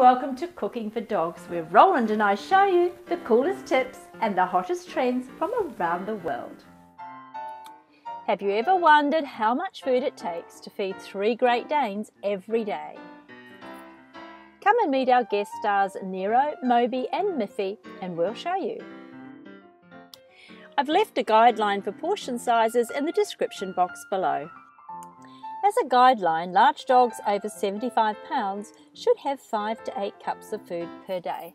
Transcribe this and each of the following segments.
welcome to Cooking for Dogs, where Roland and I show you the coolest tips and the hottest trends from around the world. Have you ever wondered how much food it takes to feed 3 Great Danes every day? Come and meet our guest stars Nero, Moby and Miffy and we'll show you. I've left a guideline for portion sizes in the description box below. As a guideline, large dogs over 75 pounds should have 5 to 8 cups of food per day.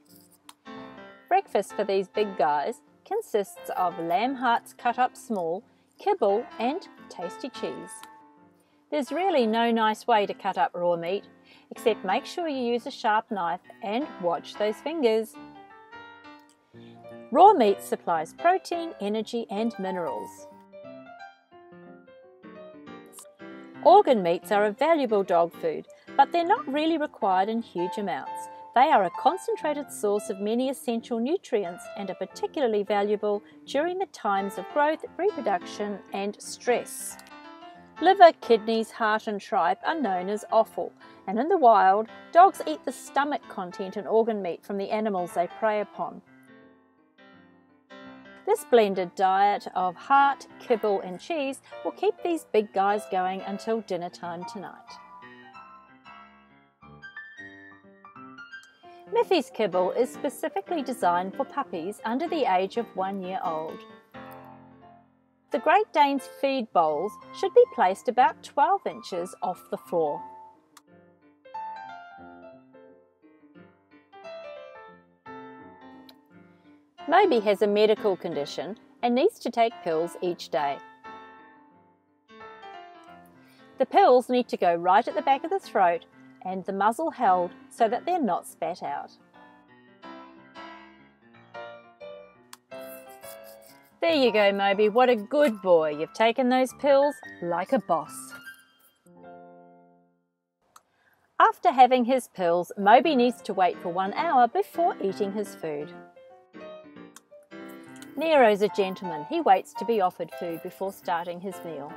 Breakfast for these big guys consists of lamb hearts cut up small, kibble and tasty cheese. There's really no nice way to cut up raw meat, except make sure you use a sharp knife and watch those fingers. Raw meat supplies protein, energy and minerals. Organ meats are a valuable dog food, but they're not really required in huge amounts. They are a concentrated source of many essential nutrients and are particularly valuable during the times of growth, reproduction and stress. Liver, kidneys, heart and tripe are known as offal, and in the wild, dogs eat the stomach content and organ meat from the animals they prey upon. This blended diet of heart, kibble and cheese will keep these big guys going until dinner time tonight. Miffy's kibble is specifically designed for puppies under the age of 1 year old. The Great Dane's feed bowls should be placed about 12 inches off the floor. Moby has a medical condition and needs to take pills each day. The pills need to go right at the back of the throat and the muzzle held so that they're not spat out. There you go, Moby, what a good boy. You've taken those pills like a boss. After having his pills, Moby needs to wait for 1 hour before eating his food. Nero's a gentleman. He waits to be offered food before starting his meal.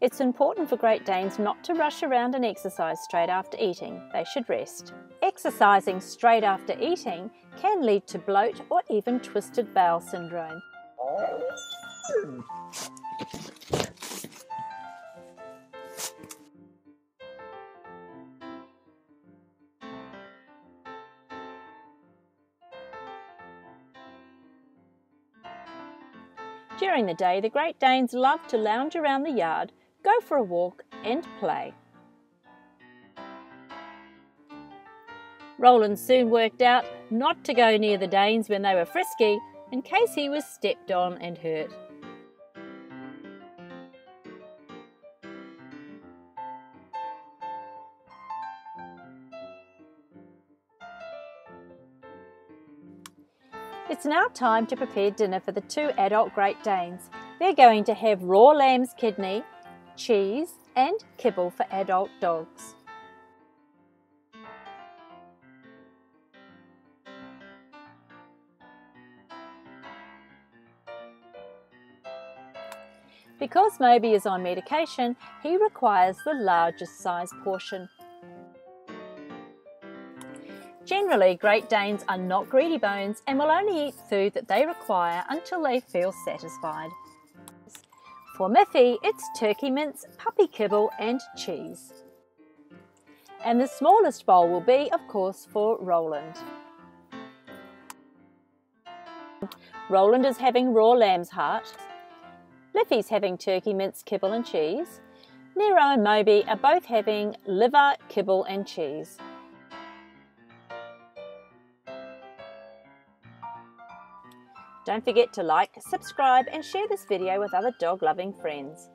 It's important for Great Danes not to rush around and exercise straight after eating. They should rest. Exercising straight after eating can lead to bloat or even twisted bowel syndrome. During the day, the Great Danes love to lounge around the yard, go for a walk and play. Roland soon worked out not to go near the Danes when they were frisky, in case he was stepped on and hurt. It's now time to prepare dinner for the 2 adult Great Danes. They're going to have raw lamb's kidney, cheese and kibble for adult dogs. Because Moby is on medication, he requires the largest size portion. Generally, Great Danes are not greedy bones and will only eat food that they require until they feel satisfied. For Miffy, it's turkey mince, puppy kibble and cheese. And the smallest bowl will be, of course, for Roland. Roland is having raw lamb's heart. Miffy's having turkey mince, kibble and cheese. Nero and Moby are both having liver, kibble and cheese. Don't forget to like, subscribe and share this video with other dog-loving friends.